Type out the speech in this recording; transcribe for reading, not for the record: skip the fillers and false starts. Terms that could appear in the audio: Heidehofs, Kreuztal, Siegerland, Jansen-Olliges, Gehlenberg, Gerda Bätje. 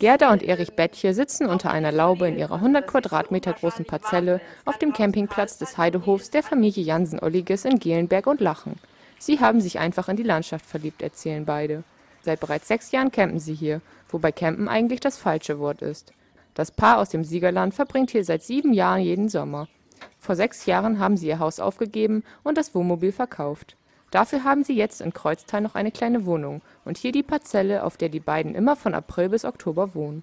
Gerda und Erich Bätje sitzen unter einer Laube in ihrer 100 Quadratmeter großen Parzelle auf dem Campingplatz des Heidehofs der Familie Jansen-Olliges in Gehlenberg und lachen. Sie haben sich einfach in die Landschaft verliebt, erzählen beide. Seit bereits 6 Jahren campen sie hier, wobei campen eigentlich das falsche Wort ist. Das Paar aus dem Siegerland verbringt hier seit 7 Jahren jeden Sommer. Vor 6 Jahren haben sie ihr Haus aufgegeben und das Wohnmobil verkauft. Dafür haben sie jetzt in Kreuztal noch eine kleine Wohnung und hier die Parzelle, auf der die beiden immer von April bis Oktober wohnen.